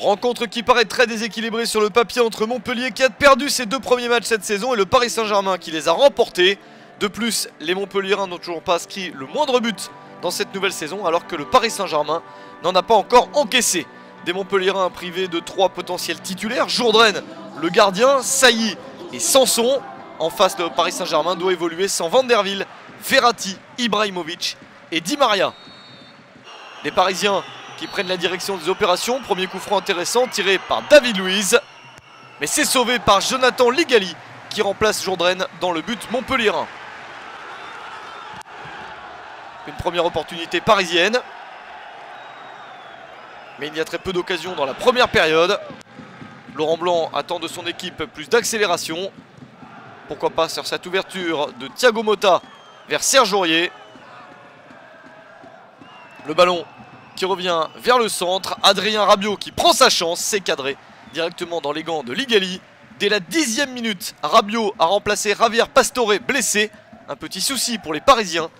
Rencontre qui paraît très déséquilibrée sur le papier entre Montpellier qui a perdu ses deux premiers matchs cette saison et le Paris Saint-Germain qui les a remportés. De plus, les Montpelliérains n'ont toujours pas inscrit le moindre but dans cette nouvelle saison alors que le Paris Saint-Germain n'en a pas encore encaissé. Des Montpelliérains privés de trois potentiels titulaires, Jourdain, le gardien, Sailly et Sanson. En face, le Paris Saint-Germain doit évoluer sans Van der Ville, Verratti, Ibrahimovic et Di Maria. Les Parisiens qui prennent la direction des opérations. Premier coup franc intéressant tiré par David Luiz. Mais c'est sauvé par Jonathan Ligali qui remplace Jourdain dans le but montpelliérain. Une première opportunité parisienne. Mais il y a très peu d'occasions dans la première période. Laurent Blanc attend de son équipe plus d'accélération. Pourquoi pas sur cette ouverture de Thiago Motta vers Serge Aurier. Le ballon qui revient vers le centre. Adrien Rabiot qui prend sa chance. C'est cadré directement dans les gants de Ligali. Dès la 10e minute, Rabiot a remplacé Javier Pastore blessé. Un petit souci pour les Parisiens.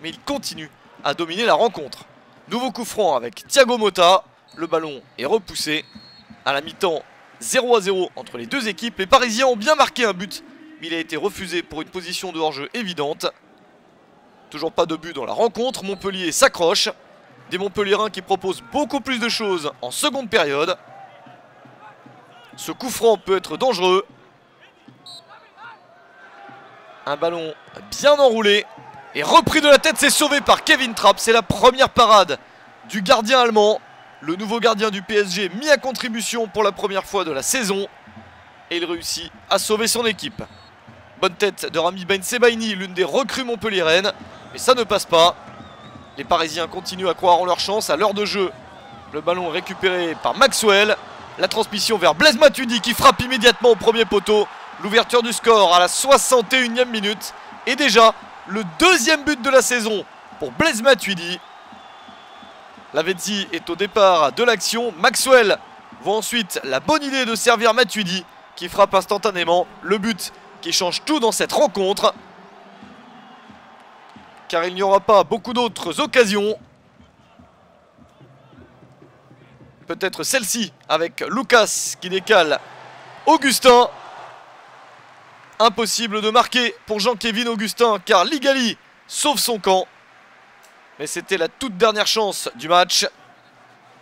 Mais il continue à dominer la rencontre. Nouveau coup franc avec Thiago Motta. Le ballon est repoussé. À la mi-temps, 0-0 entre les deux équipes. Les Parisiens ont bien marqué un but, mais il a été refusé pour une position de hors-jeu évidente. Toujours pas de but dans la rencontre. Montpellier s'accroche. Des Montpelliérains qui proposent beaucoup plus de choses en seconde période. Ce coup franc peut être dangereux. Un ballon bien enroulé et repris de la tête, c'est sauvé par Kevin Trapp. C'est la première parade du gardien allemand. Le nouveau gardien du PSG mis à contribution pour la première fois de la saison. Et il réussit à sauver son équipe. Bonne tête de Ramy Bensebaïni, l'une des recrues montpelliéraines. Mais ça ne passe pas. Les Parisiens continuent à croire en leur chance à l'heure de jeu. Le ballon récupéré par Maxwell. La transmission vers Blaise Matuidi qui frappe immédiatement au premier poteau. L'ouverture du score à la 61e minute. Et déjà le deuxième but de la saison pour Blaise Matuidi. Lavezzi est au départ de l'action. Maxwell voit ensuite la bonne idée de servir Matuidi qui frappe instantanément le but qui change tout dans cette rencontre. Car il n'y aura pas beaucoup d'autres occasions. Peut-être celle-ci avec Lucas qui décale Augustin. Impossible de marquer pour Jean-Kevin Augustin car Ligali sauve son camp. Mais c'était la toute dernière chance du match.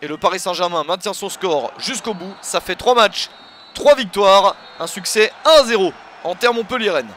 Et le Paris Saint-Germain maintient son score jusqu'au bout. Ça fait 3 matchs, 3 victoires, un succès 1-0 en terre montpelliéraine.